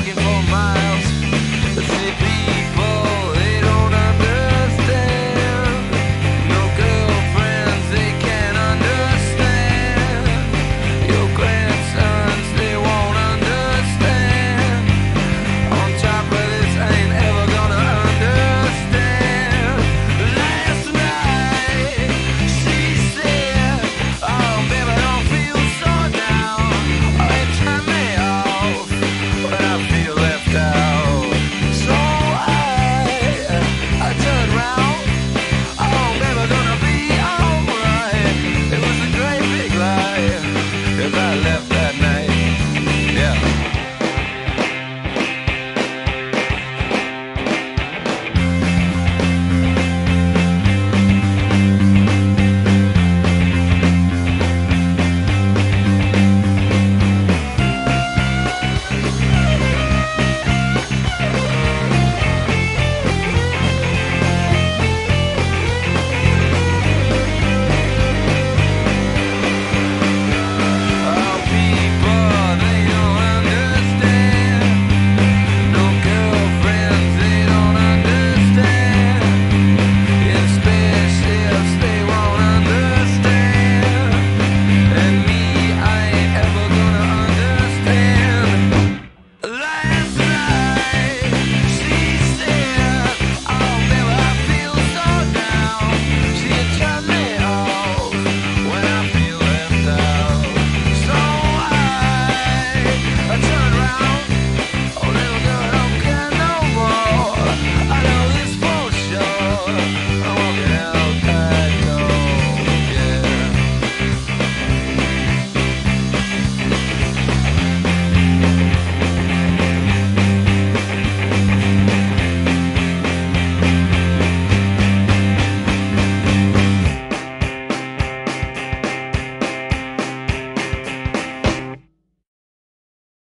talking for me.